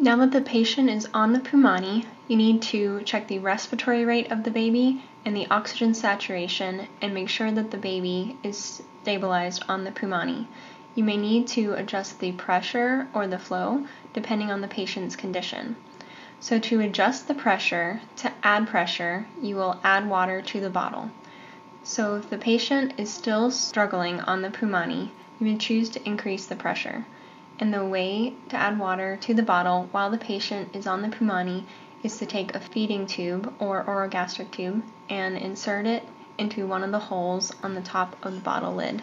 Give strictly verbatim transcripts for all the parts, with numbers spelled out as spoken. Now that the patient is on the Pumani, you need to check the respiratory rate of the baby and the oxygen saturation and make sure that the baby is stabilized on the Pumani. You may need to adjust the pressure or the flow depending on the patient's condition. So to adjust the pressure, to add pressure, you will add water to the bottle. So if the patient is still struggling on the Pumani, you may choose to increase the pressure. And the way to add water to the bottle while the patient is on the Pumani is to take a feeding tube or orogastric tube and insert it into one of the holes on the top of the bottle lid.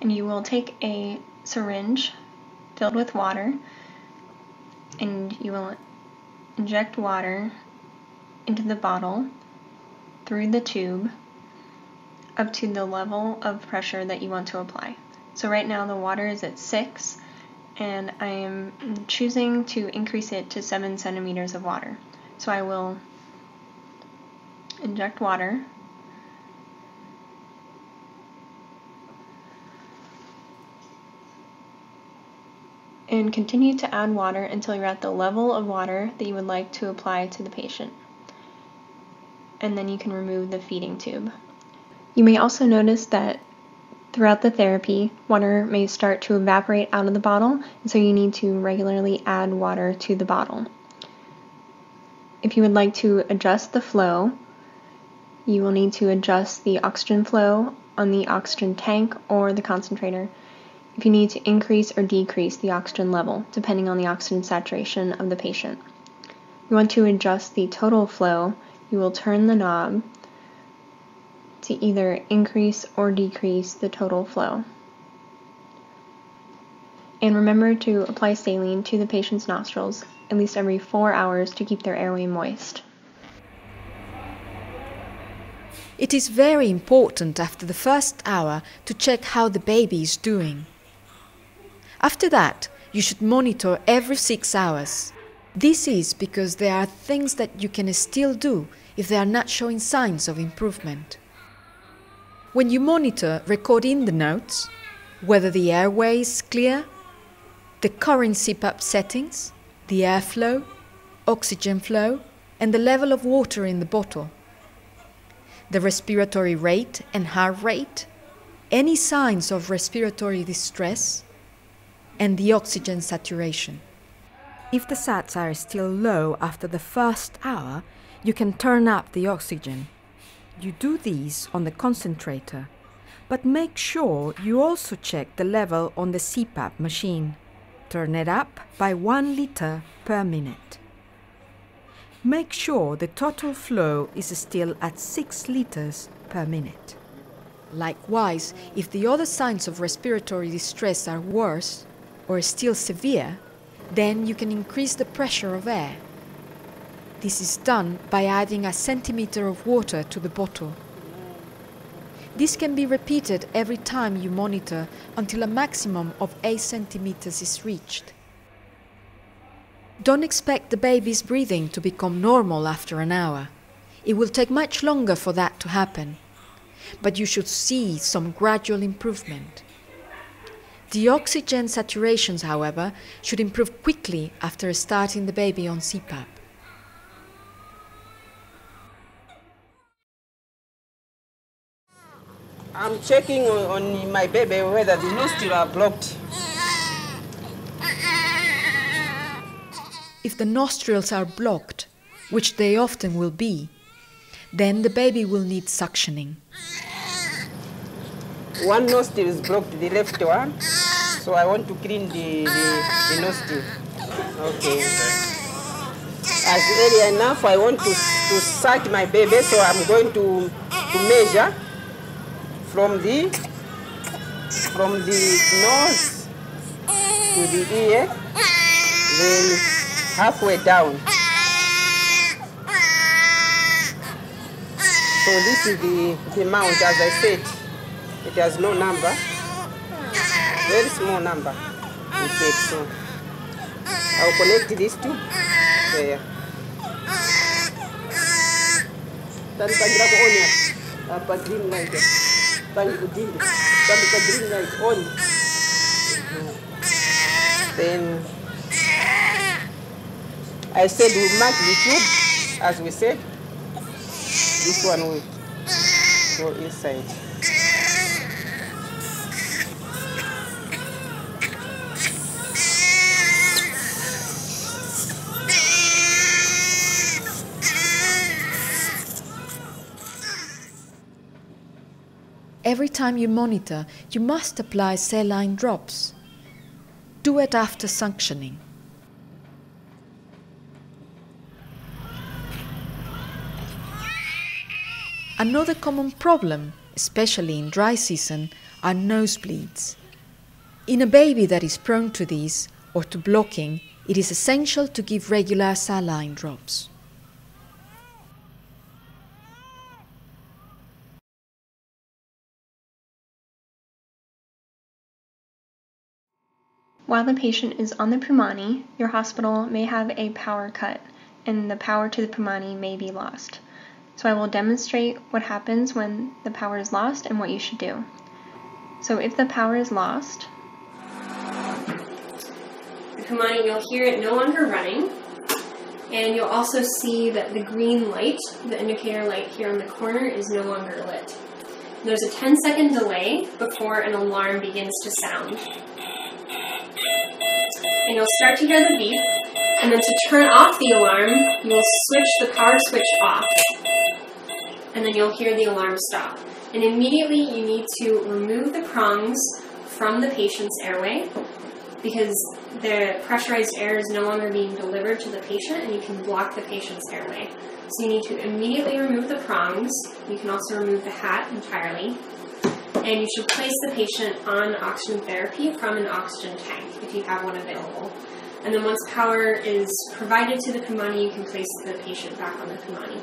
And you will take a syringe filled with water and you will inject water into the bottle through the tube up to the level of pressure that you want to apply. So right now the water is at six and I am choosing to increase it to seven centimeters of water. So I will inject water and continue to add water until you're at the level of water that you would like to apply to the patient. And then you can remove the feeding tube. You may also notice that throughout the therapy, water may start to evaporate out of the bottle, and so you need to regularly add water to the bottle. If you would like to adjust the flow, you will need to adjust the oxygen flow on the oxygen tank or the concentrator if you need to increase or decrease the oxygen level, depending on the oxygen saturation of the patient. If you want to adjust the total flow, you will turn the knob to either increase or decrease the total flow. And remember to apply saline to the patient's nostrils at least every four hours to keep their airway moist. It is very important after the first hour to check how the baby is doing. After that, you should monitor every six hours. This is because there are things that you can still do if they are not showing signs of improvement. When you monitor, record in the notes whether the airway is clear, the current C PAP settings, the airflow, oxygen flow, and the level of water in the bottle, the respiratory rate and heart rate, any signs of respiratory distress, and the oxygen saturation. If the sats are still low after the first hour, you can turn up the oxygen. You do these on the concentrator, but make sure you also check the level on the C PAP machine. Turn it up by one liter per minute. Make sure the total flow is still at six liters per minute. Likewise, if the other signs of respiratory distress are worse or still severe, then you can increase the pressure of air. This is done by adding a centimeter of water to the bottle. This can be repeated every time you monitor until a maximum of eight centimeters is reached. Don't expect the baby's breathing to become normal after an hour. It will take much longer for that to happen, but you should see some gradual improvement. The oxygen saturations, however, should improve quickly after starting the baby on C PAP. I'm checking on my baby whether the nostrils are blocked. If the nostrils are blocked, which they often will be, then the baby will need suctioning. One nostril is blocked, the left one, so I want to clean the, the, the nostril. Okay. As early enough, I want to, to suck my baby, so I'm going to, to measure from the from the nose to the ear, then halfway down. So this is the, the amount, as I said, it has no number, very small number. Okay, so I'll connect these two there. Then I grab onion, green light. But you did, but you did like on. Then I said we mark the tube, as we said. This one will go inside. Every time you monitor, you must apply saline drops. Do it after suctioning. Another common problem, especially in dry season, are nosebleeds. In a baby that is prone to these, or to blocking, it is essential to give regular saline drops. While the patient is on the Pumani, your hospital may have a power cut, and the power to the Pumani may be lost. So I will demonstrate what happens when the power is lost and what you should do. So if the power is lost, the Pumani, you'll hear it no longer running, and you'll also see that the green light, the indicator light here in the corner, is no longer lit. There's a ten second delay before an alarm begins to sound. And you'll start to hear the beep, and then to turn off the alarm, you will switch the power switch off, and then you'll hear the alarm stop. And immediately you need to remove the prongs from the patient's airway, because the pressurized air is no longer being delivered to the patient, and you can block the patient's airway. So you need to immediately remove the prongs. You can also remove the hat entirely. And you should place the patient on oxygen therapy from an oxygen tank, if you have one available. And then once power is provided to the Pumani, you can place the patient back on the Pumani.